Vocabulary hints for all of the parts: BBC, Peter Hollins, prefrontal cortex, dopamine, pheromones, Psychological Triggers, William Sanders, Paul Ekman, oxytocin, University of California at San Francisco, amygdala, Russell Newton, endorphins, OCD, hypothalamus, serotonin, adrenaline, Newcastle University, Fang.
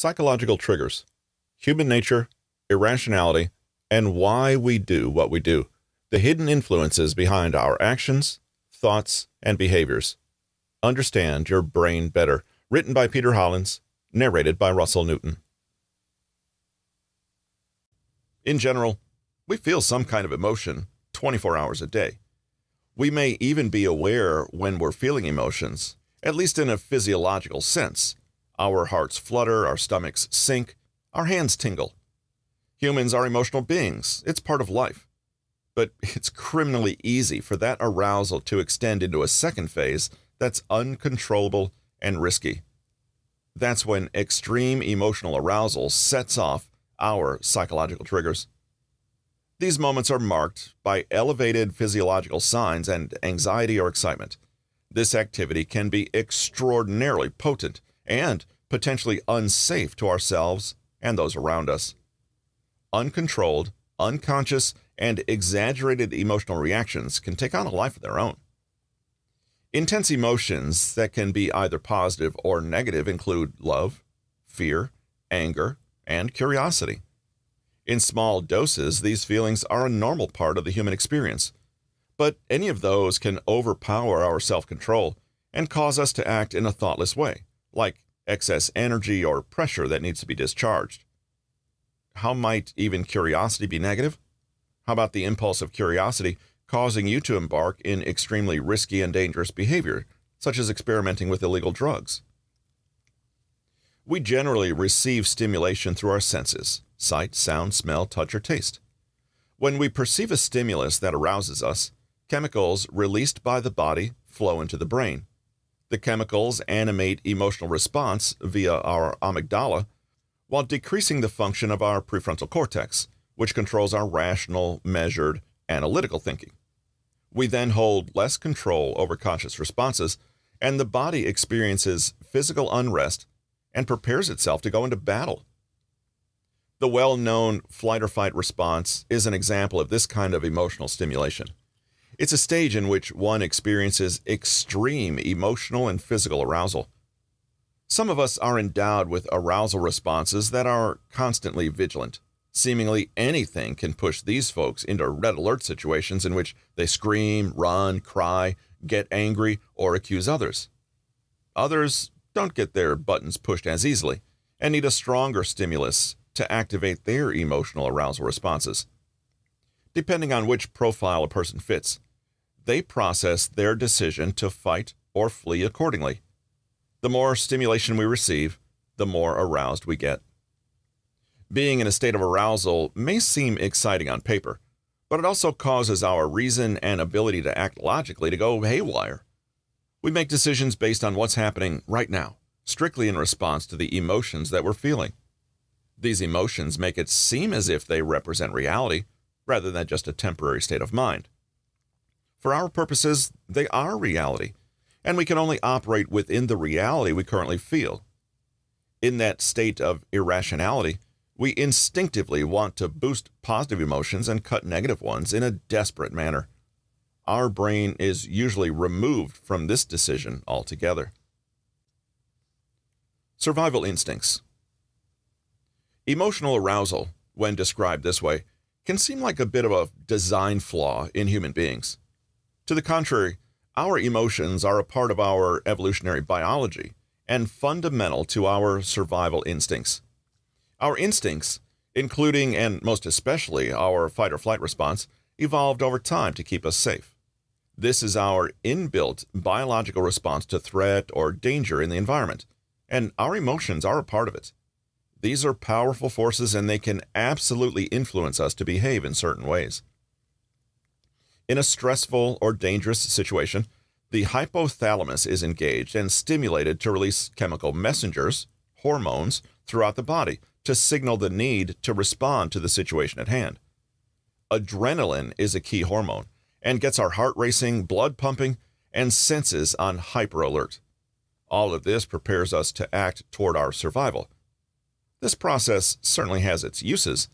Psychological Triggers, Human Nature, Irrationality, and Why We Do What We Do, the Hidden Influences Behind Our Actions, Thoughts, and Behaviors. Understand Your Brain Better, written by Peter Hollins, narrated by Russell Newton. In general, we feel some kind of emotion 24 hours a day. We may even be aware when we're feeling emotions, at least in a physiological sense. Our hearts flutter, our stomachs sink, our hands tingle. Humans are emotional beings. It's part of life. But it's criminally easy for that arousal to extend into a second phase that's uncontrollable and risky. That's when extreme emotional arousal sets off our psychological triggers. These moments are marked by elevated physiological signs and anxiety or excitement. This activity can be extraordinarily potent and potentially unsafe to ourselves and those around us. Uncontrolled, unconscious, and exaggerated emotional reactions can take on a life of their own. Intense emotions that can be either positive or negative include love, fear, anger, and curiosity. In small doses, these feelings are a normal part of the human experience, but any of those can overpower our self-control and cause us to act in a thoughtless way, like excess energy or pressure that needs to be discharged. How might even curiosity be negative? How about the impulse of curiosity causing you to embark in extremely risky and dangerous behavior, such as experimenting with illegal drugs? We generally receive stimulation through our senses: sight, sound, smell, touch, or taste. When we perceive a stimulus that arouses us, chemicals released by the body flow into the brain. The chemicals animate emotional response via our amygdala while decreasing the function of our prefrontal cortex, which controls our rational, measured, analytical thinking. We then hold less control over conscious responses, and the body experiences physical unrest and prepares itself to go into battle. The well-known flight or fight response is an example of this kind of emotional stimulation. It's a stage in which one experiences extreme emotional and physical arousal. Some of us are endowed with arousal responses that are constantly vigilant. Seemingly anything can push these folks into red alert situations in which they scream, run, cry, get angry, or accuse others. Others don't get their buttons pushed as easily and need a stronger stimulus to activate their emotional arousal responses. Depending on which profile a person fits, they process their decision to fight or flee accordingly. The more stimulation we receive, the more aroused we get. Being in a state of arousal may seem exciting on paper, but it also causes our reason and ability to act logically to go haywire. We make decisions based on what's happening right now, strictly in response to the emotions that we're feeling. These emotions make it seem as if they represent reality, rather than just a temporary state of mind. For our purposes, they are reality, and we can only operate within the reality we currently feel. In that state of irrationality, we instinctively want to boost positive emotions and cut negative ones in a desperate manner. Our brain is usually removed from this decision altogether. Survival instincts. Emotional arousal, when described this way, can seem like a bit of a design flaw in human beings. To the contrary, our emotions are a part of our evolutionary biology and fundamental to our survival instincts. Our instincts, including and most especially our fight or flight response, evolved over time to keep us safe. This is our inbuilt biological response to threat or danger in the environment, and our emotions are a part of it. These are powerful forces, and they can absolutely influence us to behave in certain ways. In a stressful or dangerous situation, the hypothalamus is engaged and stimulated to release chemical messengers, hormones, throughout the body to signal the need to respond to the situation at hand. Adrenaline is a key hormone and gets our heart racing, blood pumping, and senses on hyper alert. All of this prepares us to act toward our survival. This process certainly has its uses,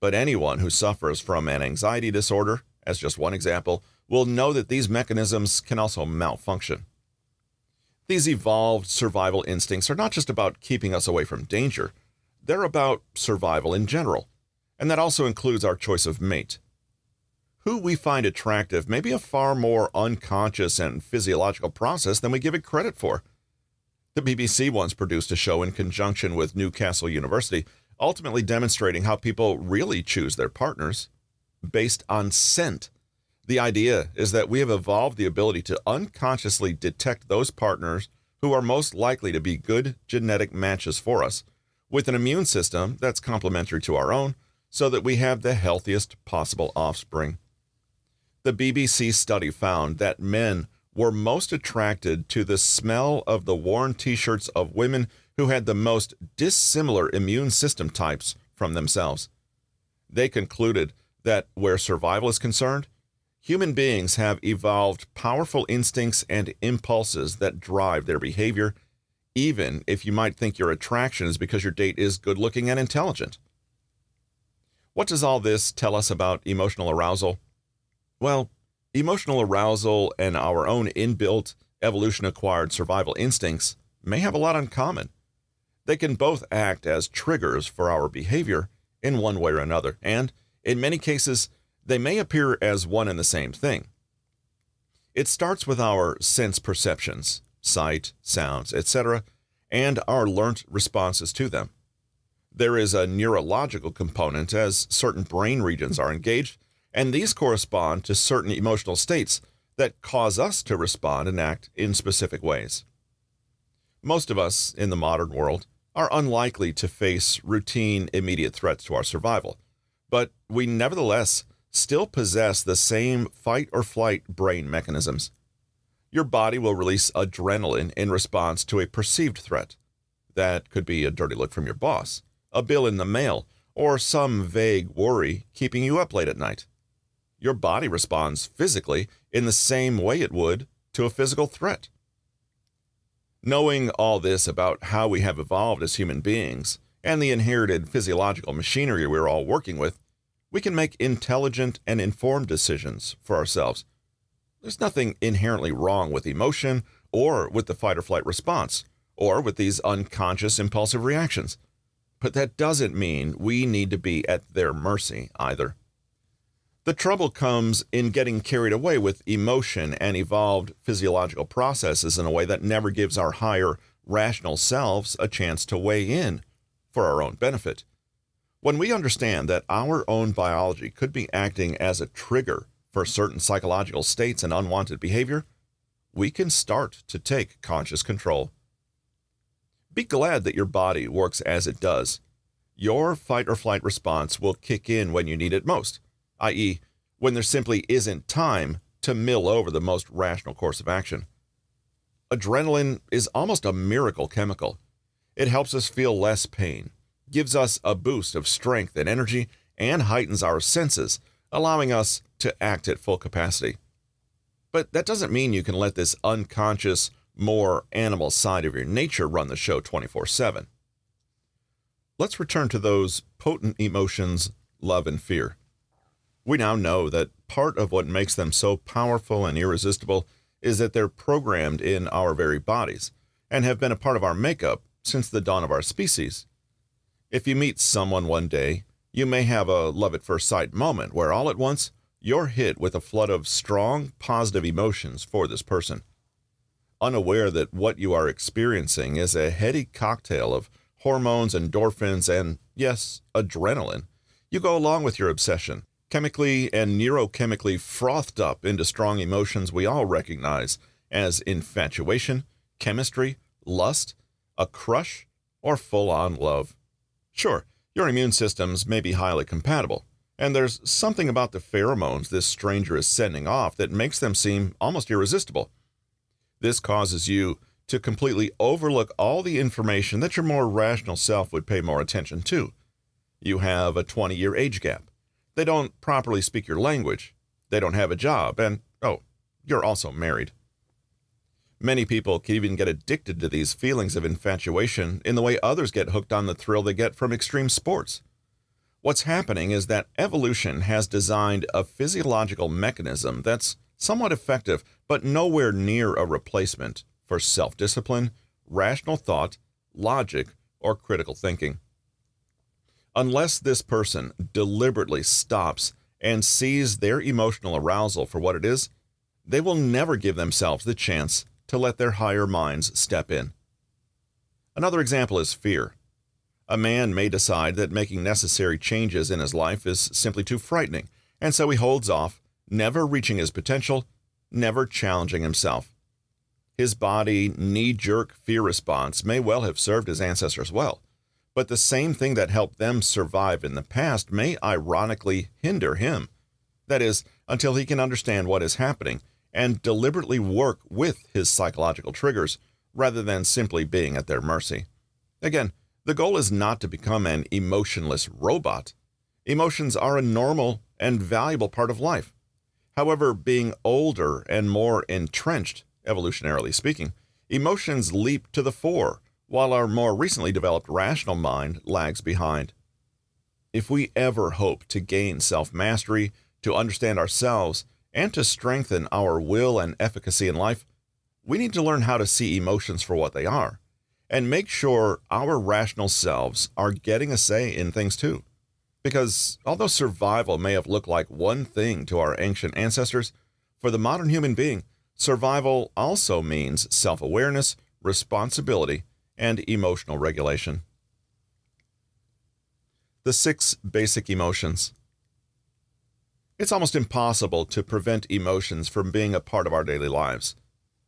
but anyone who suffers from an anxiety disorder, as just one example, will know that these mechanisms can also malfunction. These evolved survival instincts are not just about keeping us away from danger, They're about survival in general, and that also includes our choice of mate. Who we find attractive may be a far more unconscious and physiological process than we give it credit for. The BBC once produced a show in conjunction with Newcastle University, ultimately demonstrating how people really choose their partners based on scent. The idea is that we have evolved the ability to unconsciously detect those partners who are most likely to be good genetic matches for us, with an immune system that's complementary to our own, so that we have the healthiest possible offspring. The BBC study found that men were most attracted to the smell of the worn t-shirts of women who had the most dissimilar immune system types from themselves. They concluded that where survival is concerned, human beings have evolved powerful instincts and impulses that drive their behavior, even if you might think your attraction is because your date is good-looking and intelligent. What does all this tell us about emotional arousal? Well, emotional arousal and our own inbuilt, evolution-acquired survival instincts may have a lot in common. They can both act as triggers for our behavior in one way or another, and, in many cases, they may appear as one and the same thing. It starts with our sense perceptions, sight, sounds, etc., and our learned responses to them. There is a neurological component, as certain brain regions are engaged, and these correspond to certain emotional states that cause us to respond and act in specific ways. Most of us in the modern world are unlikely to face routine, immediate threats to our survival, but we nevertheless still possess the same fight-or-flight brain mechanisms. Your body will release adrenaline in response to a perceived threat. That could be a dirty look from your boss, a bill in the mail, or some vague worry keeping you up late at night. Your body responds physically in the same way it would to a physical threat. Knowing all this about how we have evolved as human beings and the inherited physiological machinery we're all working with, we can make intelligent and informed decisions for ourselves. There's nothing inherently wrong with emotion or with the fight-or-flight response or with these unconscious impulsive reactions. But that doesn't mean we need to be at their mercy either. The trouble comes in getting carried away with emotion and evolved physiological processes in a way that never gives our higher rational selves a chance to weigh in for our own benefit. When we understand that our own biology could be acting as a trigger for certain psychological states and unwanted behavior, we can start to take conscious control. Be glad that your body works as it does. Your fight-or-flight response will kick in when you need it most, i.e., when there simply isn't time to mill over the most rational course of action. Adrenaline is almost a miracle chemical. It helps us feel less pain, gives us a boost of strength and energy, and heightens our senses, allowing us to act at full capacity. But that doesn't mean you can let this unconscious, more animal side of your nature run the show 24/7. Let's return to those potent emotions, love and fear. We now know that part of what makes them so powerful and irresistible is that they're programmed in our very bodies and have been a part of our makeup since the dawn of our species. If you meet someone one day, you may have a love at first sight moment where all at once you're hit with a flood of strong, positive emotions for this person. Unaware that what you are experiencing is a heady cocktail of hormones, endorphins, and, yes, adrenaline, you go along with your obsession, chemically and neurochemically frothed up into strong emotions we all recognize as infatuation, chemistry, lust, a crush, or full-on love. Sure, your immune systems may be highly compatible, and there's something about the pheromones this stranger is sending off that makes them seem almost irresistible. This causes you to completely overlook all the information that your more rational self would pay more attention to. You have a 20-year age gap. They don't properly speak your language. They don't have a job, and, oh, you're also married. Many people can even get addicted to these feelings of infatuation in the way others get hooked on the thrill they get from extreme sports. What's happening is that evolution has designed a physiological mechanism that's somewhat effective, but nowhere near a replacement for self-discipline, rational thought, logic, or critical thinking. unless this person deliberately stops and sees their emotional arousal for what it is, they will never give themselves the chance to let their higher minds step in. Another example is fear. A man may decide that making necessary changes in his life is simply too frightening, and so he holds off, never reaching his potential, never challenging himself. His body knee-jerk fear response may well have served his ancestors well, but the same thing that helped them survive in the past may ironically hinder him. That is, until he can understand what is happening and deliberately work with his psychological triggers rather than simply being at their mercy. Again, the goal is not to become an emotionless robot. Emotions are a normal and valuable part of life. However, being older and more entrenched, evolutionarily speaking, emotions leap to the fore, while our more recently developed rational mind lags behind. If we ever hope to gain self-mastery, to understand ourselves, and to strengthen our will and efficacy in life, we need to learn how to see emotions for what they are, and make sure our rational selves are getting a say in things too. Because although survival may have looked like one thing to our ancient ancestors, for the modern human being, survival also means self-awareness, responsibility, and emotional regulation. The 6 basic emotions. It's almost impossible to prevent emotions from being a part of our daily lives.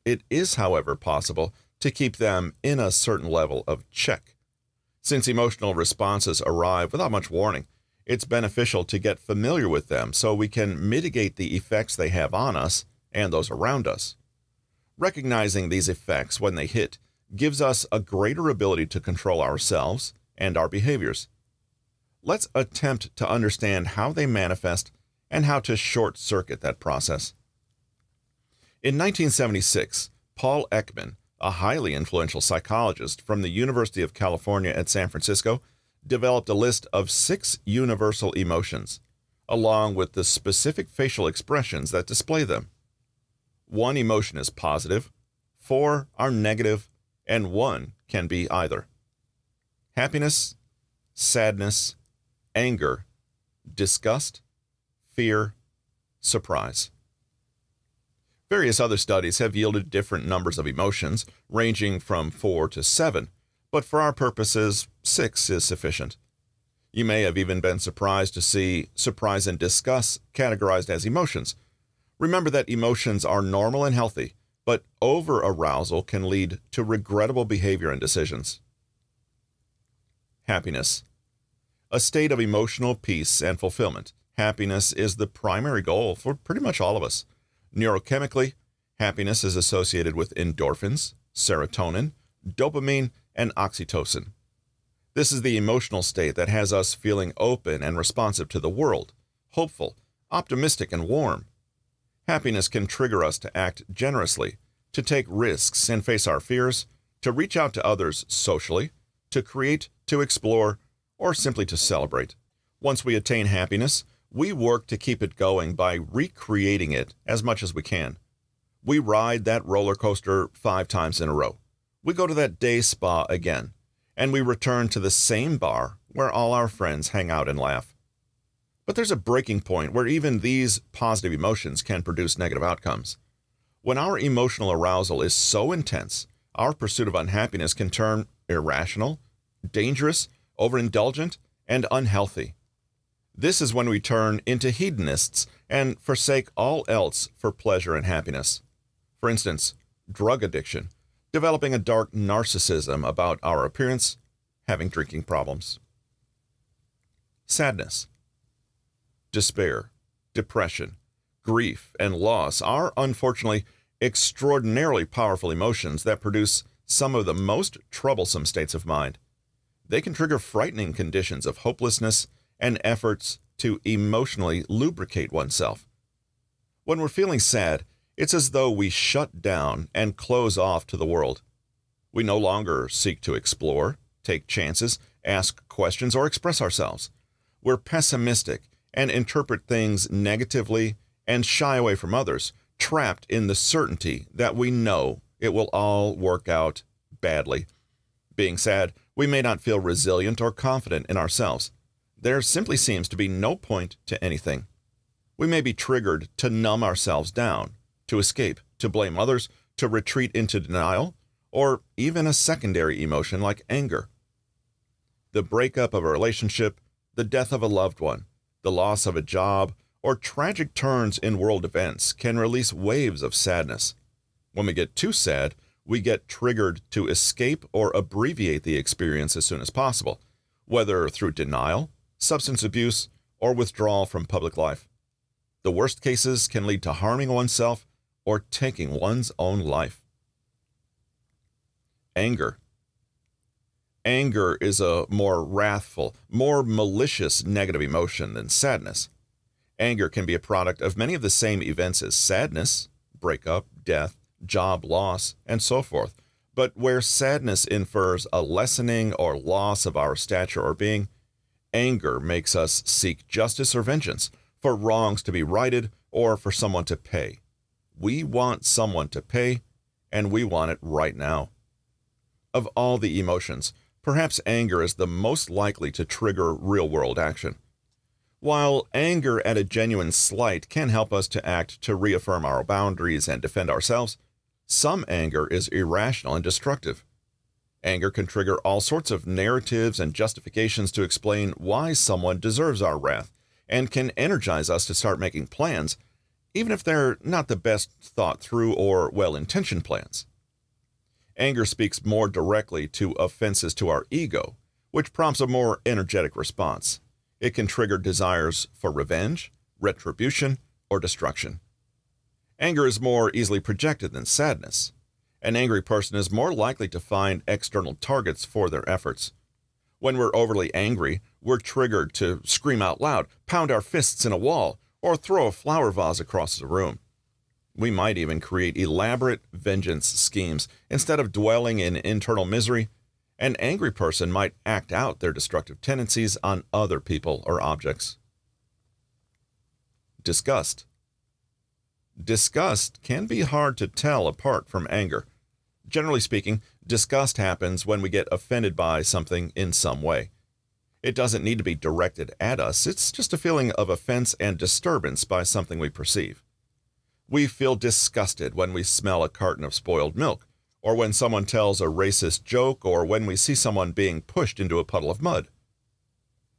It is, however, possible to keep them in a certain level of check. Since emotional responses arrive without much warning, it's beneficial to get familiar with them so we can mitigate the effects they have on us and those around us. Recognizing these effects when they hit gives us a greater ability to control ourselves and our behaviors. Let's attempt to understand how they manifest and how to short-circuit that process. In 1976, Paul Ekman, a highly influential psychologist from the University of California at San Francisco, developed a list of 6 universal emotions, along with the specific facial expressions that display them. 1 emotion is positive, 4 are negative, and 1 can be either. Happiness, sadness, anger, disgust, fear, surprise. Various other studies have yielded different numbers of emotions, ranging from 4 to 7, but for our purposes, 6 is sufficient. You may have even been surprised to see surprise and disgust categorized as emotions. Remember that emotions are normal and healthy, but over-arousal can lead to regrettable behavior and decisions. Happiness. A state of emotional peace and fulfillment. Happiness is the primary goal for pretty much all of us. Neurochemically, happiness is associated with endorphins, serotonin, dopamine, and oxytocin. This is the emotional state that has us feeling open and responsive to the world, hopeful, optimistic, and warm. Happiness can trigger us to act generously, to take risks and face our fears, to reach out to others socially, to create, to explore, or simply to celebrate. Once we attain happiness, we work to keep it going by recreating it as much as we can. We ride that roller coaster 5 times in a row. We go to that day spa again, and we return to the same bar where all our friends hang out and laugh. But there's a breaking point where even these positive emotions can produce negative outcomes. When our emotional arousal is so intense, our pursuit of unhappiness can turn irrational, dangerous, overindulgent, and unhealthy. This is when we turn into hedonists and forsake all else for pleasure and happiness. For instance, drug addiction, developing a dark narcissism about our appearance, having drinking problems. Sadness, despair, depression, grief, and loss are unfortunately extraordinarily powerful emotions that produce some of the most troublesome states of mind. They can trigger frightening conditions of hopelessness and efforts to emotionally lubricate oneself. When we're feeling sad, it's as though we shut down and close off to the world. We no longer seek to explore, take chances, ask questions, or express ourselves. We're pessimistic and interpret things negatively and shy away from others, trapped in the certainty that we know it will all work out badly. Being sad, we may not feel resilient or confident in ourselves. There simply seems to be no point to anything. We may be triggered to numb ourselves down, to escape, to blame others, to retreat into denial, or even a secondary emotion like anger. The breakup of a relationship, the death of a loved one, the loss of a job, or tragic turns in world events can release waves of sadness. When we get too sad, we get triggered to escape or abbreviate the experience as soon as possible, whether through denial, substance abuse, or withdrawal from public life. The worst cases can lead to harming oneself or taking one's own life. Anger. Anger is a more wrathful, more malicious negative emotion than sadness. Anger can be a product of many of the same events as sadness, breakup, death, job loss, and so forth, but where sadness infers a lessening or loss of our stature or being, anger makes us seek justice or vengeance, for wrongs to be righted or for someone to pay. We want someone to pay, and we want it right now. Of all the emotions, perhaps anger is the most likely to trigger real-world action. While anger at a genuine slight can help us to act to reaffirm our boundaries and defend ourselves, some anger is irrational and destructive. Anger can trigger all sorts of narratives and justifications to explain why someone deserves our wrath, and can energize us to start making plans, even if they're not the best thought through or well-intentioned plans. Anger speaks more directly to offenses to our ego, which prompts a more energetic response. It can trigger desires for revenge, retribution, or destruction. Anger is more easily projected than sadness. An angry person is more likely to find external targets for their efforts. When we're overly angry, we're triggered to scream out loud, pound our fists in a wall, or throw a flower vase across the room. We might even create elaborate vengeance schemes instead of dwelling in internal misery. An angry person might act out their destructive tendencies on other people or objects. Disgust. Disgust can be hard to tell apart from anger. Generally speaking, disgust happens when we get offended by something in some way. It doesn't need to be directed at us. It's just a feeling of offense and disturbance by something we perceive. We feel disgusted when we smell a carton of spoiled milk, or when someone tells a racist joke, or when we see someone being pushed into a puddle of mud.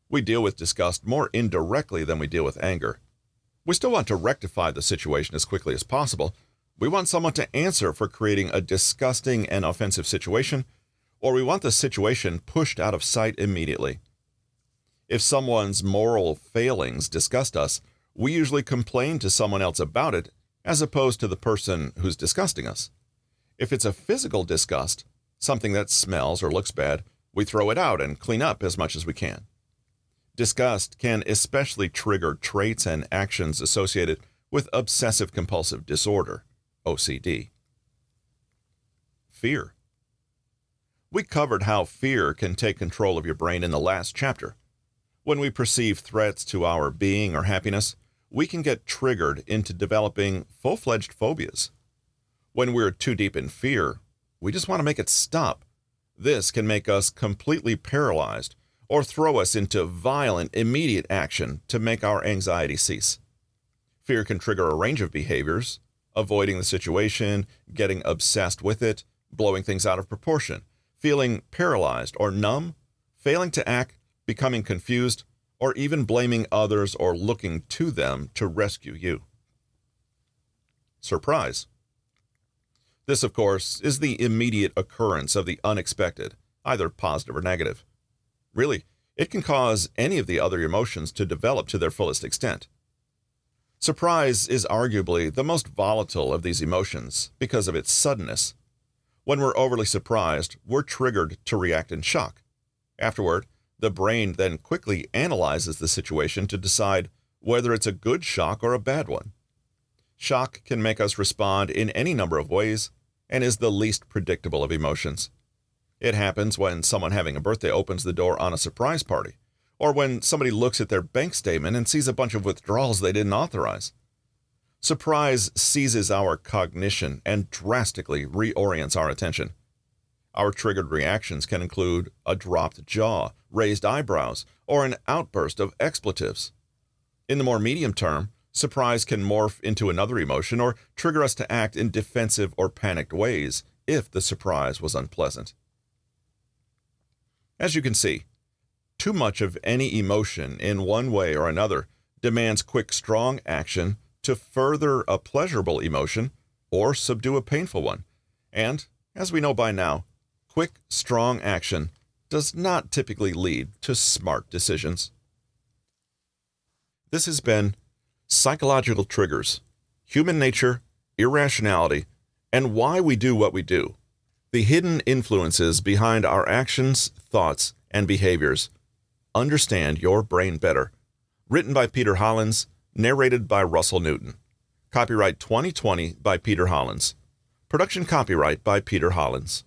We deal with disgust more indirectly than we deal with anger. We still want to rectify the situation as quickly as possible. We want someone to answer for creating a disgusting and offensive situation, or we want the situation pushed out of sight immediately. If someone's moral failings disgust us, we usually complain to someone else about it, as opposed to the person who's disgusting us. If it's a physical disgust, something that smells or looks bad, we throw it out and clean up as much as we can. Disgust can especially trigger traits and actions associated with obsessive-compulsive disorder, OCD. Fear. We covered how fear can take control of your brain in the last chapter. When we perceive threats to our being or happiness, we can get triggered into developing full-fledged phobias. When we're too deep in fear, we just want to make it stop. This can make us completely paralyzed or throw us into violent, immediate action to make our anxiety cease. Fear can trigger a range of behaviors: avoiding the situation, getting obsessed with it, blowing things out of proportion, feeling paralyzed or numb, failing to act, becoming confused, or even blaming others or looking to them to rescue you. Surprise. This, of course, is the immediate occurrence of the unexpected, either positive or negative. Really, it can cause any of the other emotions to develop to their fullest extent. Surprise is arguably the most volatile of these emotions because of its suddenness. When we're overly surprised, we're triggered to react in shock. Afterward, the brain then quickly analyzes the situation to decide whether it's a good shock or a bad one. Shock can make us respond in any number of ways, and is the least predictable of emotions. It happens when someone having a birthday opens the door on a surprise party, or when somebody looks at their bank statement and sees a bunch of withdrawals they didn't authorize. Surprise seizes our cognition and drastically reorients our attention. Our triggered reactions can include a dropped jaw, raised eyebrows, or an outburst of expletives. In the more medium term, surprise can morph into another emotion or trigger us to act in defensive or panicked ways if the surprise was unpleasant. As you can see, too much of any emotion in one way or another demands quick, strong action to further a pleasurable emotion or subdue a painful one. And, as we know by now, quick, strong action does not typically lead to smart decisions. This has been Psychological Triggers, Human Nature, Irrationality, and Why We Do What We Do, the hidden influences behind our actions, thoughts, and behaviors. Understand your brain better. Written by Peter Hollins, narrated by Russell Newton. Copyright 2020 by Peter Hollins. Production copyright by Peter Hollins.